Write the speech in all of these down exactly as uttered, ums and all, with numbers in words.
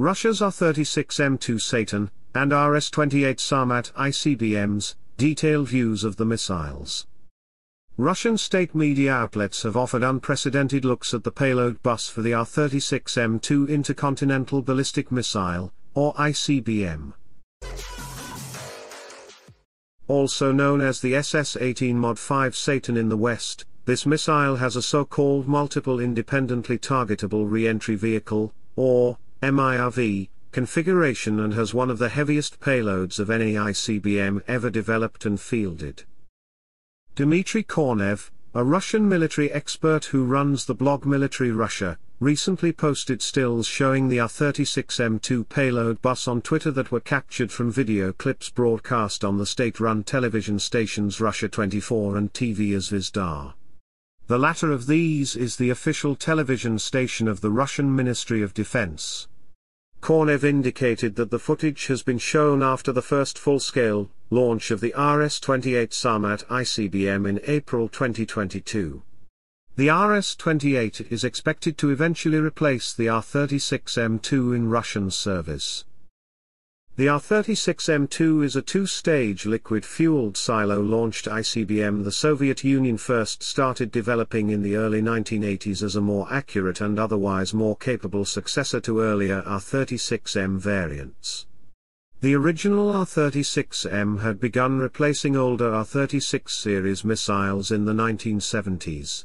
Russia's R thirty-six M two Satan, and R S twenty-eight Sarmat I C B Ms, detailed views of the missiles. Russian state media outlets have offered unprecedented looks at the payload bus for the R thirty-six M two Intercontinental Ballistic Missile, or I C B M. Also known as the S S eighteen Mod five Satan in the West, this missile has a so-called Multiple Independently Targetable Re-entry Vehicle, or M I R V, configuration and has one of the heaviest payloads of any I C B M ever developed and fielded. Dmitry Kornev, a Russian military expert who runs the blog Military Russia, recently posted stills showing the R thirty-six M two payload bus on Twitter that were captured from video clips broadcast on the state-run television stations Russia twenty-four and T V Zvezda. The latter of these is the official television station of the Russian Ministry of Defense. Kornev indicated that the footage has been shown after the first full-scale launch of the R S twenty-eight Sarmat I C B M in April twenty twenty-two. The R S twenty-eight is expected to eventually replace the R thirty-six M two in Russian service. The R thirty-six M two is a two-stage liquid-fueled silo-launched I C B M the Soviet Union first started developing in the early nineteen eighties as a more accurate and otherwise more capable successor to earlier R thirty-six M variants. The original R thirty-six M had begun replacing older R thirty-six series missiles in the nineteen seventies.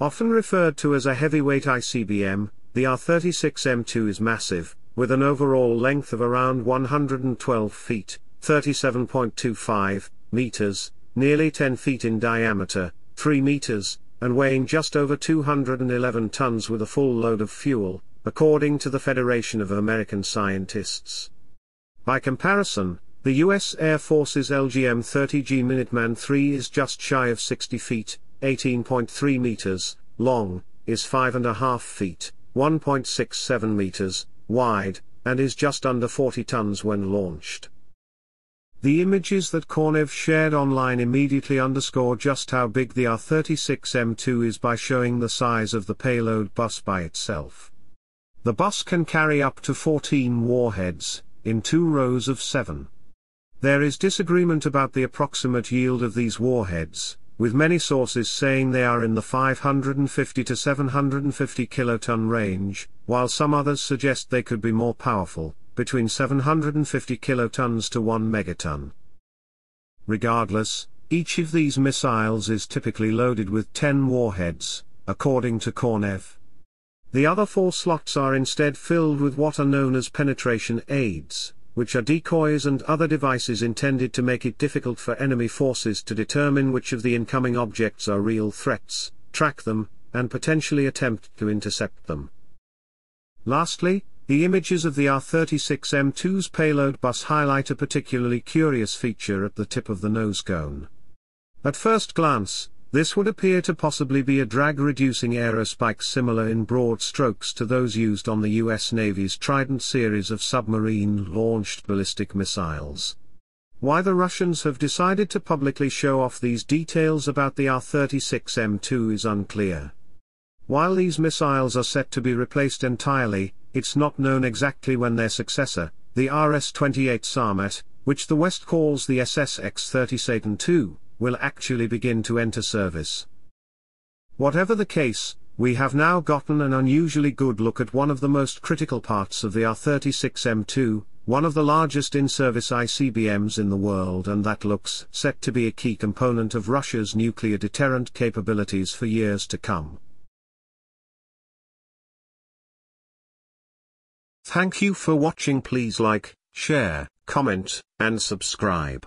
Often referred to as a heavyweight I C B M, the R thirty-six M two is massive, with an overall length of around one hundred twelve feet, thirty-seven point two five meters, nearly ten feet in diameter, three meters, and weighing just over two hundred eleven tons with a full load of fuel, according to the Federation of American Scientists. By comparison, the U S Air Force's L G M thirty G Minuteman three is just shy of sixty feet, eighteen point three meters, long, is five point five feet, one point six seven meters, wide, and is just under forty tons when launched. The images that Kornev shared online immediately underscore just how big the R thirty-six M two is by showing the size of the payload bus by itself. The bus can carry up to fourteen warheads, in two rows of seven. There is disagreement about the approximate yield of these warheads, with many sources saying they are in the five hundred fifty to seven hundred fifty kiloton range, while some others suggest they could be more powerful, between seven hundred fifty kilotons to one megaton. Regardless, each of these missiles is typically loaded with ten warheads, according to Kornev. The other four slots are instead filled with what are known as penetration aids, which are decoys and other devices intended to make it difficult for enemy forces to determine which of the incoming objects are real threats, track them, and potentially attempt to intercept them. Lastly, the images of the R thirty-six M two's payload bus highlight a particularly curious feature at the tip of the nose cone. At first glance, this would appear to possibly be a drag-reducing aerospike similar in broad strokes to those used on the U S Navy's Trident series of submarine-launched ballistic missiles. Why the Russians have decided to publicly show off these details about the R thirty-six M two is unclear. While these missiles are set to be replaced entirely, it's not known exactly when their successor, the R S twenty-eight Sarmat, which the West calls the S S X thirty Satan two, will actually begin to enter service. Whatever the case, we have now gotten an unusually good look at one of the most critical parts of the R thirty-six M two, one of the largest in-service I C B Ms in the world, and that looks set to be a key component of Russia's nuclear deterrent capabilities for years to come. Thank you for watching. Please like, share, comment, and subscribe.